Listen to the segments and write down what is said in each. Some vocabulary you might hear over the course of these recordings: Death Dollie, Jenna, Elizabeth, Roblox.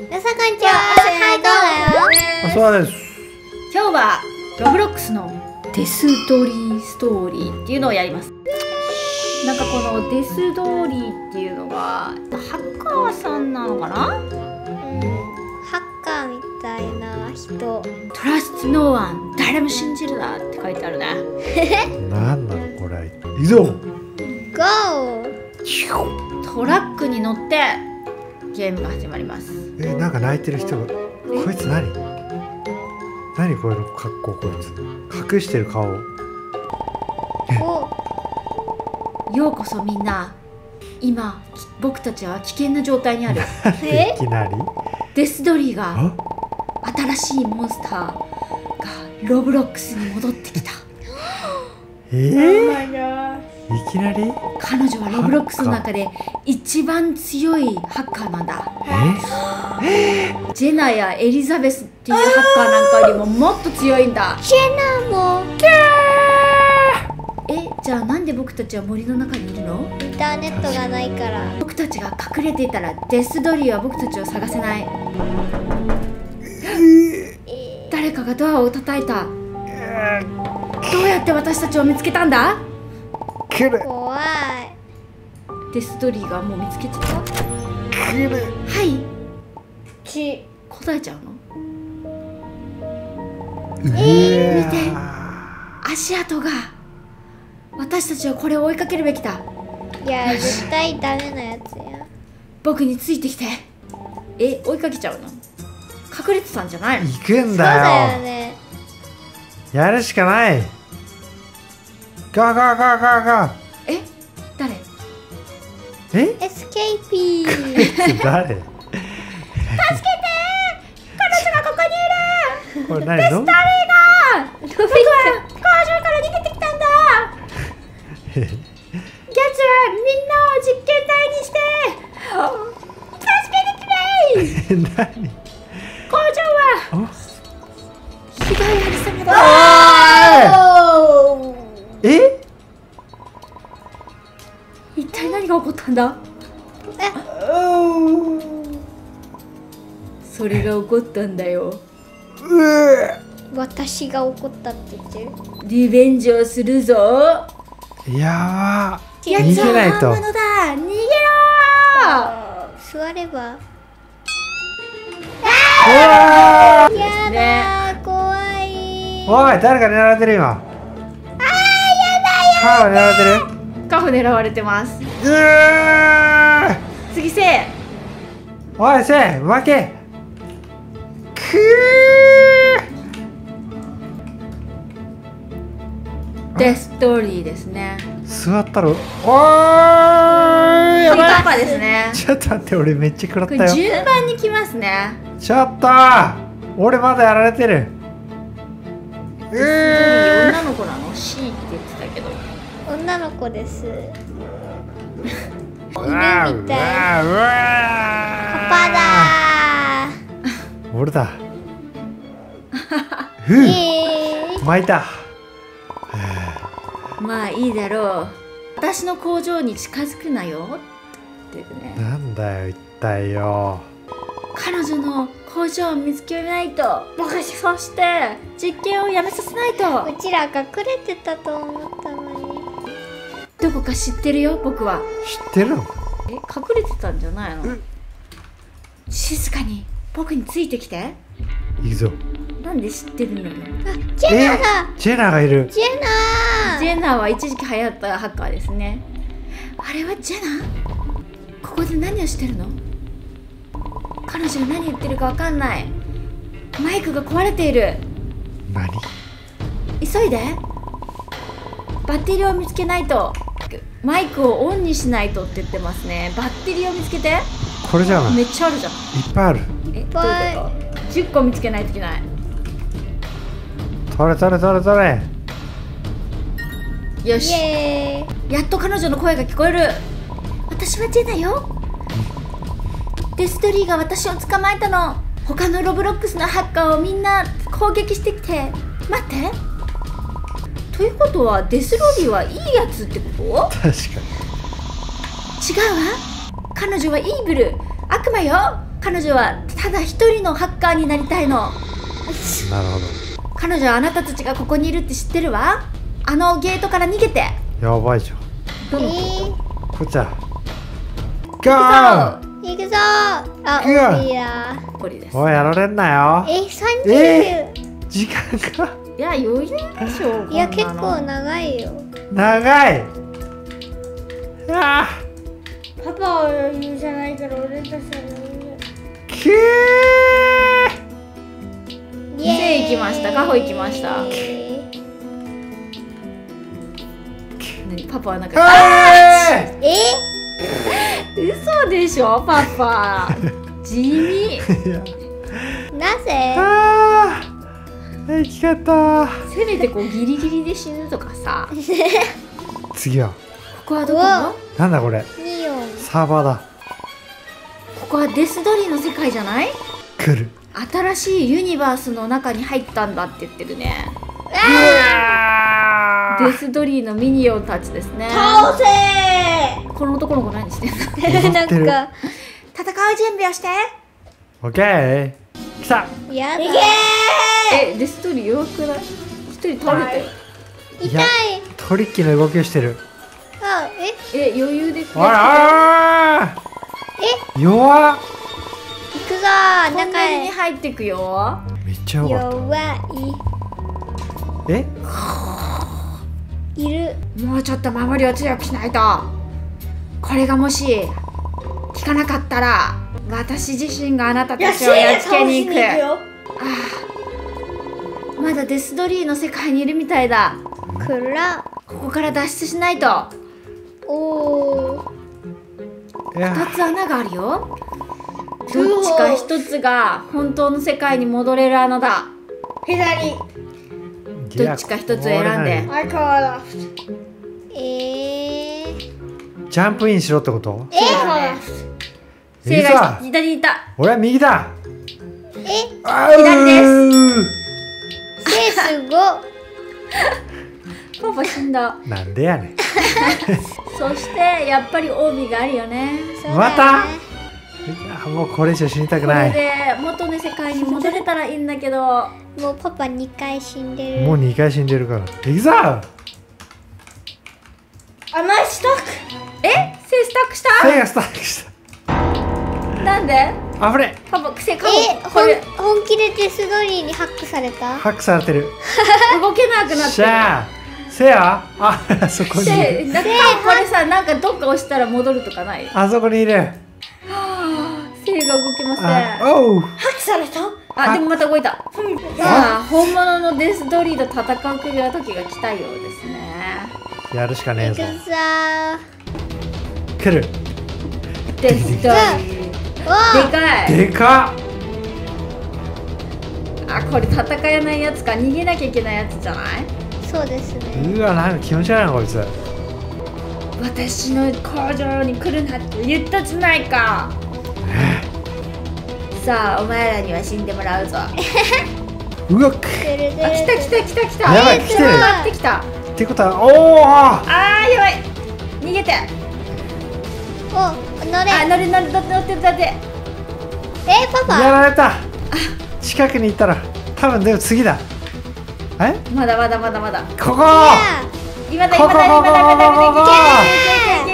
皆さんこんにちは。はい、どうだよ。そうです。今日はロブロックスのデスドリーストーリーっていうのをやります。なんかこのデスドリーっていうのがハッカーさんなのかな？ハッカーみたいな人。Trust no one。誰も信じるなって書いてあるね。なんだこれ。いくぞ。Go。トラックに乗ってゲームが始まります。なんか泣いてる人が、こいつ何？何これの格好、こいつ隠してる顔。ようこそみんな、今僕たちは危険な状態にある。いきなりデスドリーが新しいモンスターがロブロックスに戻ってきた。いきなり彼女はロブロックスの中で一番強いハッカーなんだ。ジェナやエリザベスっていうハッカーなんかよりももっと強いんだ。ジェナもキャー。じゃあなんで僕たちは森の中にいるの？インターネットがないから。僕たちが隠れていたらデスドリーは僕たちを探せない。誰かがドアを叩いた。どうやって私たちを見つけたんだ？怖い。デスドリーがもう見つけちゃった。はいき答えちゃうの？見て、足跡が。私たちはこれを追いかけるべきだ。いや絶対ダメなやつや。僕についてきて。追いかけちゃうの？隠れてたんじゃないの？行くんだよ。そうだよね。やるしかない。ガガガガガ。誰？エスケーピー。誰？助けて！彼女がここにいる。これ何？デスドリーが。僕は工場から逃げてきたんだ。奴はみんなを実験台にして助けてくれ。何？工場はひどいありさまだ。一体何が起こったんだ？それが起こったんだよ。私が怒ったって言ってる。リベンジをするぞ。やば。逃げないと。逃げろ。座れば。やだ怖い。おい誰か狙われてる今。カーフ狙われてる？カーフ狙われてます。次せい。おいせい負け。くーデストーリーですね。座ったろ。おーいやばい。パパですね。ちょっと待って俺めっちゃ食らったよ。順番に来ますね。ちょっと俺まだやられてる。女の子なの？ C って言ってたけど。女の子です。犬みたい。パパだー。俺だ。巻いた。まあいいだろう。私の工場に近づくなよってね。なんだよ一体よ。彼女の工場を見つけないと。僕はそして実験をやめさせないと。うちら隠れてたと思ったのに。どこか知ってるよ僕は。知ってるの？隠れてたんじゃないの？静かに僕についてきて。いいぞ。なんで知ってるのよ。ジェナが。ジェナがいる。ジェナ。ジェナは一時期流行ったハッカーですね。あれはジェナ？ここで何をしてるの？彼女は何言ってるかわかんない。マイクが壊れている。何？急いで。バッテリーを見つけないと。マイクをオンにしないとって言ってますね。バッテリーを見つけて。これじゃない？めっちゃあるじゃん。いっぱいある。いっぱい。10個見つけないといけない。取れ取れ取れ取れ。よし。やっと彼女の声が聞こえる。私はジェナよ。デスドリーが私を捕まえたの。他のロブロックスのハッカーをみんな攻撃してきて。待って、ということはデスドリーはいいやつってこと？確かに違うわ。彼女はイーブル、悪魔よ。彼女はただ一人のハッカーになりたいの。なるほど。彼女はあなたたちがここにいるって知ってるわ。あのゲートから逃げて。やばいじゃん。こちゃガー行くぞ。あ、オリやオリです。おい、やられんなよ。時間か。いや、余裕でしょ。いや、結構長いよ。長い。ああ、パパは余裕じゃないから俺たちは余裕。イエーイ。行きました。カホ行きました。パパはなんか。嘘でしょパパ。地味。なぜ？ああ、行き方。せめてこうギリギリで死ぬとかさ。次は。ここはどこ？なんだこれ。サーバーだ。ここはデスドリーの世界じゃない？来る。新しいユニバースの中に入ったんだって言ってるね。デスドリーのミニオンたちですね。倒せー。この男の子何してんの？なんか戦う準備をして。オッケー。来た。やだ。え、デスドリー弱くない？一人倒れてる。痛い。トリッキーな動きをしてる。余裕で。あらー。弱っ。行くぞー。中に入ってくよ。めっちゃ弱かった。弱い。え？いる。もうちょっと守りを強くしないと。これがもし効かなかったら、私自身があなたたちをやっつけに行く。ああ、まだデスドリーの世界にいるみたいだ。くら。ここから脱出しないと。おー、2つ穴があるよ。どっちか1つが本当の世界に戻れる穴だ。左。どっちか1つ選んで。ジャンプインしろってこと？正解。左にいた。俺は右だ。左です。すごい。パパ死んだ。なんでやねん。そしてやっぱり帯があるよね。また。もうこれ以上死にたくない。で元の世界に戻れたらいいんだけど、もうパパ2回死んでる。もう2回死んでるから。行くぞ。あ、マジスタック。え、セイスタックした？セイがスタックした。なんで？あぶれ。パパ癖かも。本気でデスドリーにハックされた？ハックされてる。動けなくなってる。せや、あそこにいる。だからこれさ、なんかどっか押したら戻るとかない？あそこにいる。せいが動きません。おう。ハックされた？あ、でもまた動いた。さあ、本物のデスドリーと戦う時が来たようですね。やるしかねえぞ。来る。デスドリー。でかい。でかっ。あ、これ戦えないやつか。逃げなきゃいけないやつじゃない？そうですね。うわ、なんか気持ち悪いなこいつ。私の工場に来るなって言ったじゃないか。さあ、お前らには死んでもらうぞ。うわ、来た来た来た来た。やばい、来てる。やってきた。ってことは、おお。ああ、やばい。逃げて。お、乗れ。あ、乗れ乗れ乗って乗って乗って。パパ。やられた。近くに行ったら、多分でも次だ。まだまだまだまだ。ここ。今だ今だ今だ今だ今だ。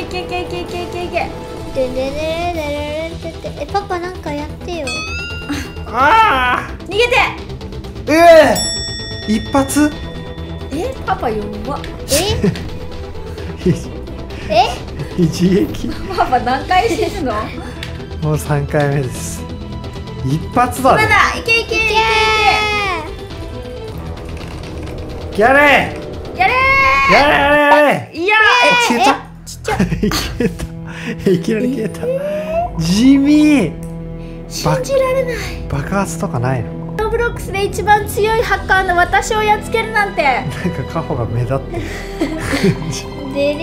いけいけいけいけいけいけ。ででででで。パパなんかやってよ。ああ。逃げて。一発。パパ弱っ。一撃。パパ何回死ぬの？もう3回目です。一発だ。まだ。いけいけいけ。やれやれやれやれ。いや、消えた。ちっちゃい。消えた。いきなり消えた。地味。信じられない。爆発とかないの？ロブロックスで一番強いハッカーの私をやっつけるなんて。なんかカホが目立って。でれ。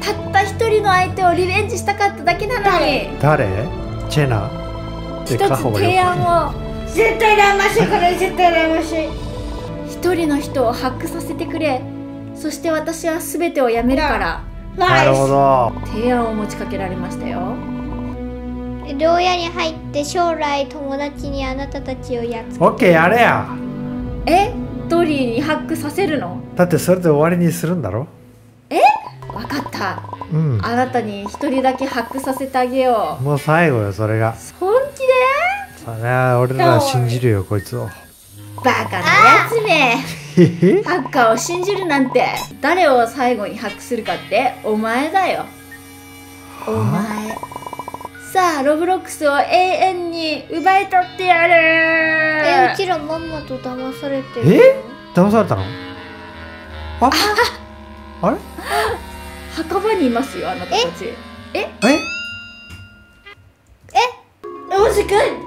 たった一人の相手をリベンジしたかっただけなのに。誰？チェナ。一つ提案を。絶対羨ましい。これ絶対羨ましい。一人の人を発掘させてくれ。そして私は全てをやめるから。なるほど。提案を持ちかけられましたよ。牢屋に入って将来友達にあなたたちをやっつけ。オッケーやれや。え、ドリーにハックさせるの？だってそれで終わりにするんだろ。え、分かった、うん、あなたに一人だけハックさせてあげよう。もう最後よそれが。本気で？そうね、俺らは信じるよこいつを。バカなやつめ。ハッカーを信じるなんて。誰を最後にハックするかってお前だよ。お前。さあロブロックスを永遠に奪い取ってやる。え、うちらまんまと騙されてる。え？騙されたの？あ、あれ？墓場にいますよあなたたち。え？え？え？マジかい？